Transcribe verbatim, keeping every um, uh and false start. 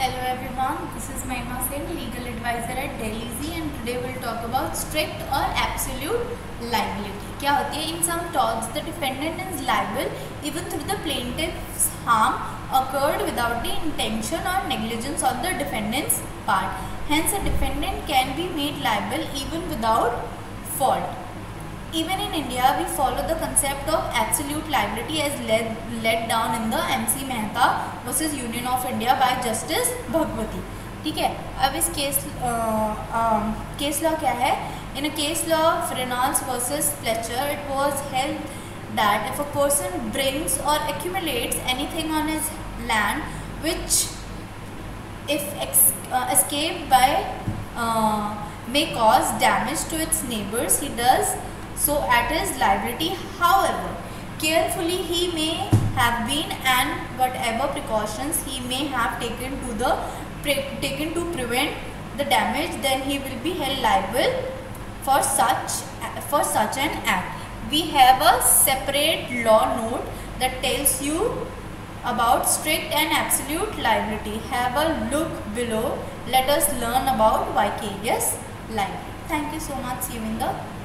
Hello everyone, this is Maima Singh, legal advisor at Dialezee, and today we will talk about strict or absolute liability. क्या होती है? In some torts, the defendant is liable even through the plaintiff's harm occurred without the intention or negligence on the defendant's part. Hence, a defendant can be made liable even without fault. Even in India, we follow the concept of absolute liability as led, led down in the M C Mehta v. Union of India by Justice Bhagwati. ठीक है, अब इस case case law क्या है? In a case law of Reynolds versus Fletcher, it was held that if a person brings or accumulates anything on his land which, if ex, uh, escaped by, uh, may cause damage to its neighbors, he does so at his liability. However, carefully he may have been and whatever precautions he may have taken to the pre taken to prevent the damage, then he will be held liable for such for such an act. We have a separate law note that tells you about strict and absolute liability. Have a look below. Let us learn about vicarious liability. Thank you so much. See you in the